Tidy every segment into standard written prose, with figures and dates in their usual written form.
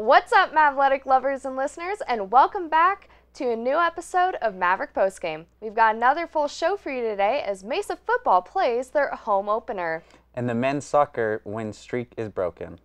What's up, Mavletic lovers and listeners, and welcome back to a new episode of Maverick Postgame. We've got another full show for you today as Mesa football plays their home opener. And the men's soccer win streak is broken.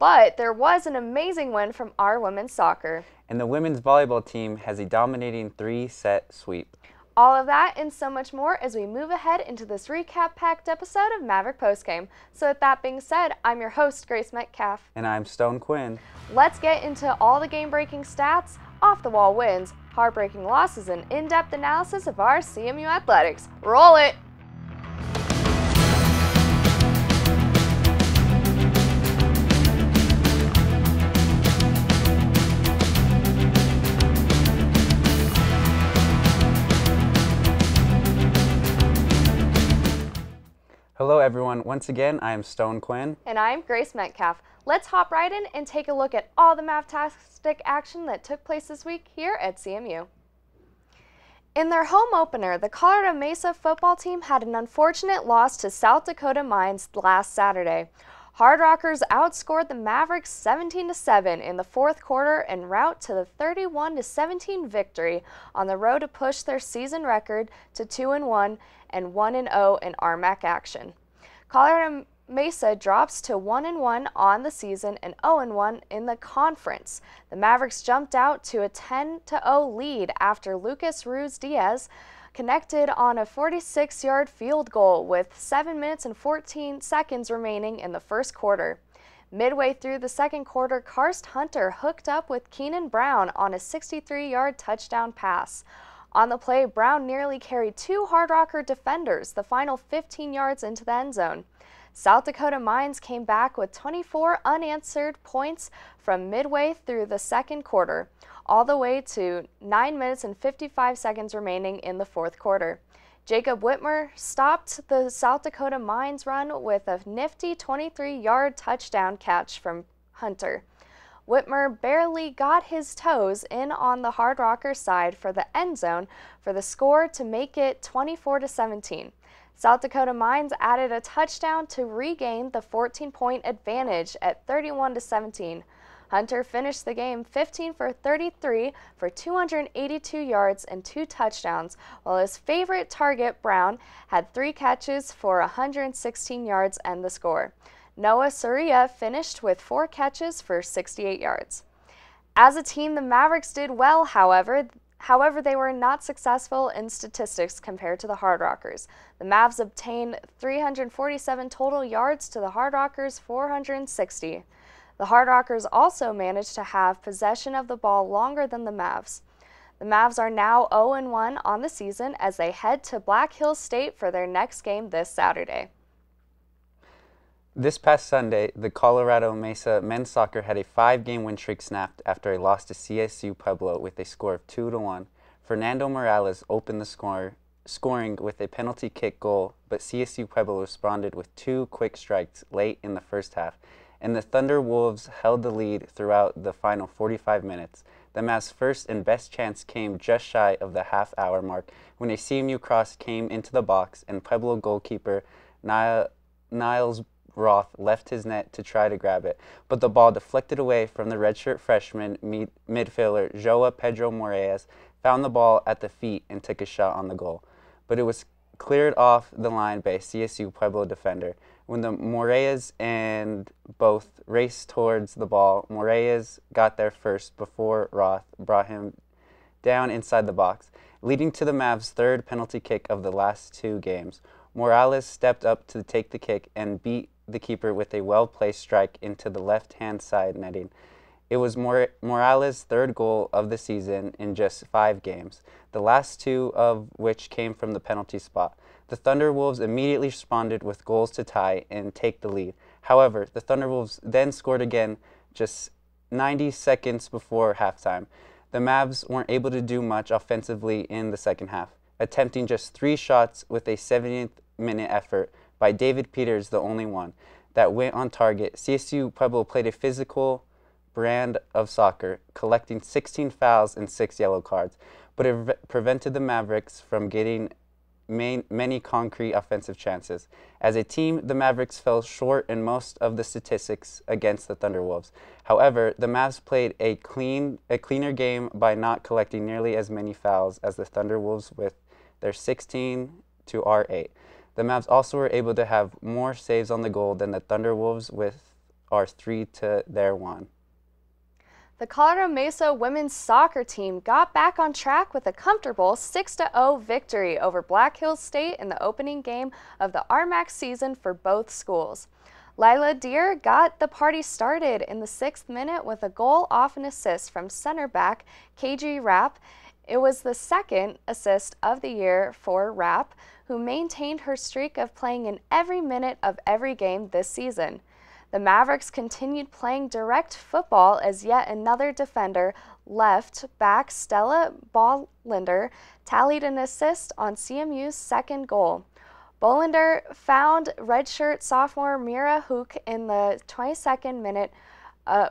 But there was an amazing win from our women's soccer. And the women's volleyball team has a dominating 3-set sweep. All of that and so much more as we move ahead into this recap-packed episode of Maverick Postgame. So with that being said, I'm your host, Grace Metcalf. And I'm Stone Quinn. Let's get into all the game-breaking stats, off-the-wall wins, heartbreaking losses, and in-depth analysis of our CMU athletics. Roll it! Hello everyone, once again I am Stone Quinn. And I'm Grace Metcalf. Let's hop right in and take a look at all the Mavtastic action that took place this week here at CMU. In their home opener, the Colorado Mesa football team had an unfortunate loss to South Dakota Mines last Saturday. Hard Rockers outscored the Mavericks 17-7 in the fourth quarter en route to the 31-17 victory on the road to push their season record to 2-1 and 1-0 in RMAC action. Colorado Mesa drops to 1-1 on the season and 0-1 in the conference. The Mavericks jumped out to a 10-0 lead after Lucas Ruiz Diaz connected on a 46-yard field goal with 7 minutes and 14 seconds remaining in the first quarter. Midway through the second quarter, Karst Hunter hooked up with Keenan Brown on a 63-yard touchdown pass. On the play, Brown nearly carried 2 Hard Rocker defenders the final 15 yards into the end zone. South Dakota Mines came back with 24 unanswered points from midway through the second quarter, all the way to 9 minutes and 55 seconds remaining in the fourth quarter. Jacob Whitmer stopped the South Dakota Mines run with a nifty 23-yard touchdown catch from Hunter. Whitmer barely got his toes in on the Hard Rocker side for the end zone for the score to make it 24-17. South Dakota Mines added a touchdown to regain the 14-point advantage at 31-17. Hunter finished the game 15 for 33 for 282 yards and 2 touchdowns, while his favorite target, Brown, had 3 catches for 116 yards and the score. Noah Soria finished with 4 catches for 68 yards. As a team, the Mavericks did well, however, they were not successful in statistics compared to the Hard Rockers. The Mavs obtained 347 total yards to the Hard Rockers' 460. The Hard Rockers also managed to have possession of the ball longer than the Mavs. The Mavs are now 0-1 on the season as they head to Black Hills State for their next game this Saturday. This past Sunday, the Colorado Mesa men's soccer had a 5-game win streak snapped after a loss to CSU Pueblo with a score of 2-1. Fernando Morales opened the scoring with a penalty kick goal, but CSU Pueblo responded with 2 quick strikes late in the first half, and the Thunder Wolves held the lead throughout the final 45 minutes. The Mavs' first and best chance came just shy of the half-hour mark when a CMU cross came into the box and Pueblo goalkeeper Niles Roth left his net to try to grab it, but the ball deflected away from the redshirt freshman midfielder Joao Pedro Moraes, found the ball at the feet and took a shot on the goal, but it was cleared off the line by a CSU Pueblo defender. When the Moraes and both raced towards the ball, Moraes got there first before Roth brought him down inside the box, leading to the Mavs' 3rd penalty kick of the last 2 games. Morales stepped up to take the kick and beat the keeper with a well-placed strike into the left-hand side netting. It was Morales' 3rd goal of the season in just 5 games, the last 2 of which came from the penalty spot. The Thunder Wolves immediately responded with goals to tie and take the lead. However, the Thunder Wolves then scored again just 90 seconds before halftime. The Mavs weren't able to do much offensively in the second half, attempting just 3 shots with a 70th-minute effort by David Peters, the only one that went on target. CSU Pueblo played a physical brand of soccer, collecting 16 fouls and 6 yellow cards, but it prevented the Mavericks from getting many concrete offensive chances. As a team, the Mavericks fell short in most of the statistics against the Thunderwolves. However, the Mavs played a cleaner game by not collecting nearly as many fouls as the Thunderwolves with their 16 to our 8. The Mavs also were able to have more saves on the goal than the Thunderwolves with our 3 to their 1. The Colorado Mesa women's soccer team got back on track with a comfortable 6-0 victory over Black Hills State in the opening game of the RMAC season for both schools. Lila Deer got the party started in the 6th minute with a goal off an assist from center back KG Rapp. It was the 2nd assist of the year for Rapp, who maintained her streak of playing in every minute of every game this season. The Mavericks continued playing direct football as yet another defender, left back Stella Bolander, tallied an assist on CMU's 2nd goal. Bolander found redshirt sophomore Mira Hook in the 22nd minute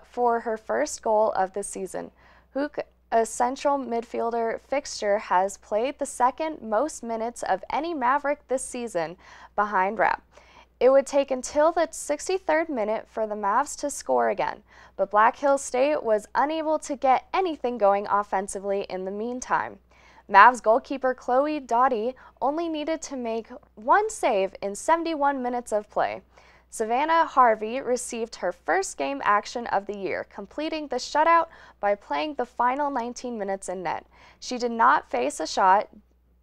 for her 1st goal of the season. Hook, a central midfielder fixture, has played the 2nd most minutes of any Maverick this season behind Rapp. It would take until the 63rd minute for the Mavs to score again, but Black Hills State was unable to get anything going offensively in the meantime. Mavs goalkeeper Chloe Dotti only needed to make 1 save in 71 minutes of play. Savannah Harvey received her 1st game action of the year, completing the shutout by playing the final 19 minutes in net. She did not face a shot.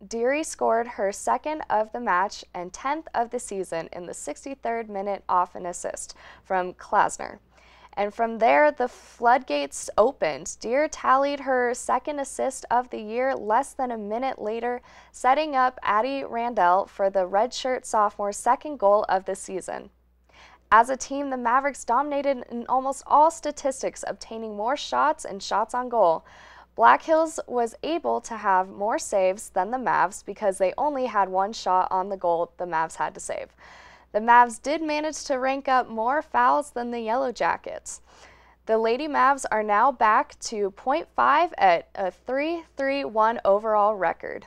Deary scored her 2nd of the match and 10th of the season in the 63rd minute off an assist from Klasner. And from there, the floodgates opened. Deer tallied her 2nd assist of the year less than a minute later, setting up Addie Randell for the redshirt sophomore's 2nd goal of the season. As a team, the Mavericks dominated in almost all statistics, obtaining more shots and shots on goal. Black Hills was able to have more saves than the Mavs because they only had 1 shot on the goal the Mavs had to save. The Mavs did manage to rank up more fouls than the Yellow Jackets. The Lady Mavs are now back to .5 at a 3-3-1 overall record.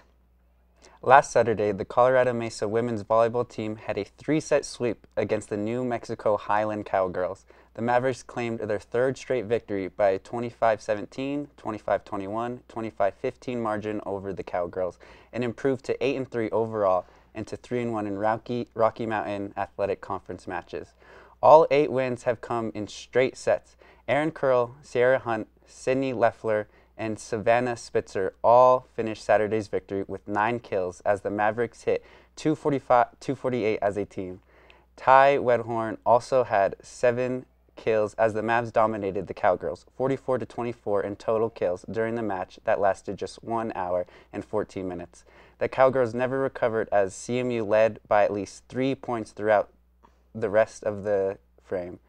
Last Saturday, the Colorado Mesa women's volleyball team had a 3-set sweep against the New Mexico Highland Cowgirls. The Mavericks claimed their 3rd straight victory by a 25-17, 25-21, 25-15 margin over the Cowgirls, and improved to 8-3 overall and to 3-1 in Rocky Mountain Athletic Conference matches. All 8 wins have come in straight sets. Erin Curl, Sierra Hunt, Sydney Leffler, and Savannah Spitzer all finished Saturday's victory with 9 kills as the Mavericks hit 248 as a team. Ty Wedhorn also had 7 kills as the Mavs dominated the Cowgirls, 44 to 24 in total kills during the match that lasted just 1 hour and 14 minutes. The Cowgirls never recovered as CMU led by at least 3 points throughout the rest of the frame.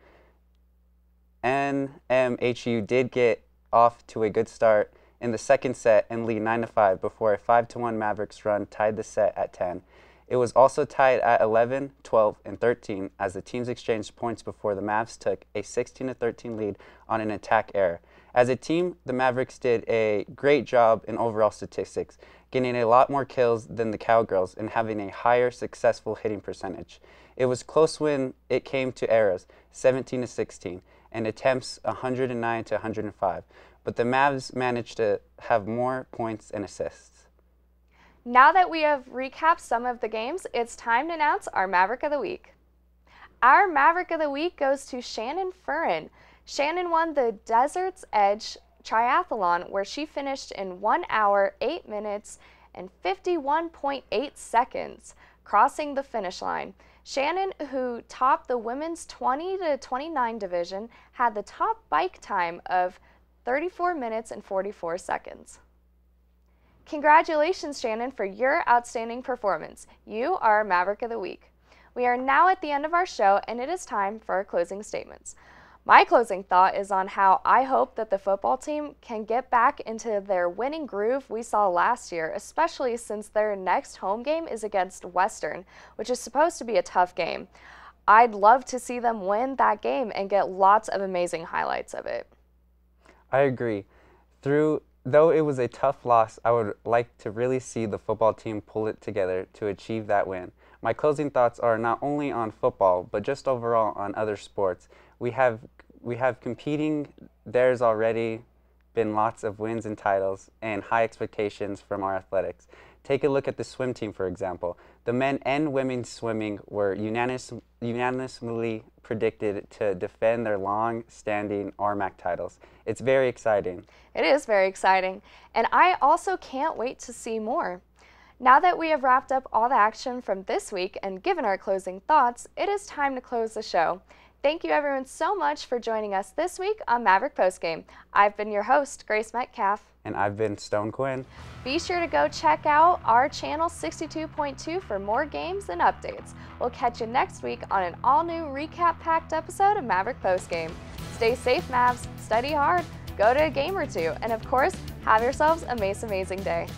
NMHU did get off to a good start in the 2nd set and lead 9-5 before a 5-1 Mavericks run tied the set at 10. It was also tied at 11, 12, and 13 as the teams exchanged points before the Mavs took a 16-13 lead on an attack error. As a team, the Mavericks did a great job in overall statistics, getting a lot more kills than the Cowgirls and having a higher successful hitting percentage. It was close when it came to errors, 17-16, and attempts 109-105, but the Mavs managed to have more points and assists. Now that we have recapped some of the games, it's time to announce our Maverick of the Week. Our Maverick of the Week goes to Shannon Furrin. Shannon won the Desert's Edge Triathlon, where she finished in 1 hour, 8 minutes, and 51.8 seconds, crossing the finish line. Shannon, who topped the women's 20 to 29 division, had the top bike time of 34 minutes and 44 seconds. Congratulations, Shannon, for your outstanding performance. You are Maverick of the Week. We are now at the end of our show, and it is time for our closing statements. My closing thought is on how I hope that the football team can get back into their winning groove we saw last year, especially since their next home game is against Western, which is supposed to be a tough game. I'd love to see them win that game and get lots of amazing highlights of it. I agree. Through Though it was a tough loss, I would like to really see the football team pull it together to achieve that win. My closing thoughts are not only on football, but just overall on other sports. We have competing. There's already been lots of wins and titles and high expectations from our athletics. Take a look at the swim team, for example. The men and women swimming were unanimously predicted to defend their long-standing RMAC titles. It's very exciting. It is very exciting, and I also can't wait to see more. Now that we have wrapped up all the action from this week and given our closing thoughts, it is time to close the show. Thank you everyone so much for joining us this week on Maverick Postgame. I've been your host, Grace Metcalf. And I've been Stone Quinn. Be sure to go check out our channel 62.2 for more games and updates. We'll catch you next week on an all-new recap-packed episode of Maverick Postgame. Stay safe, Mavs, study hard, go to a game or two, and of course, have yourselves a Mace Amazing Day.